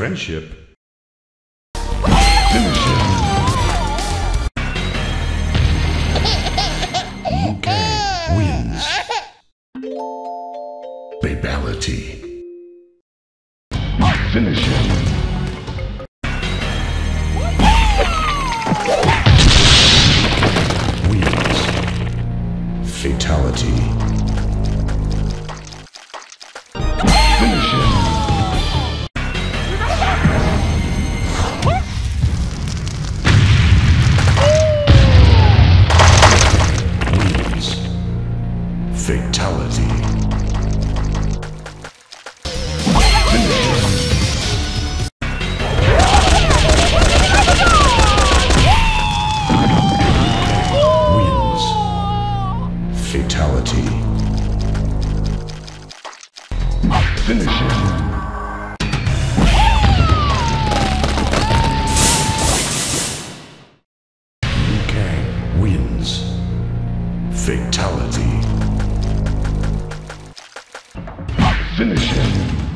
Friendship. Finish him. Liu Kang wins. Fatality. Finish him. Fatality. Finish him. Wins. Fatality. Finish him. Wins. Fatality. Finish him. Liu Kang wins. Fatality. Finish him.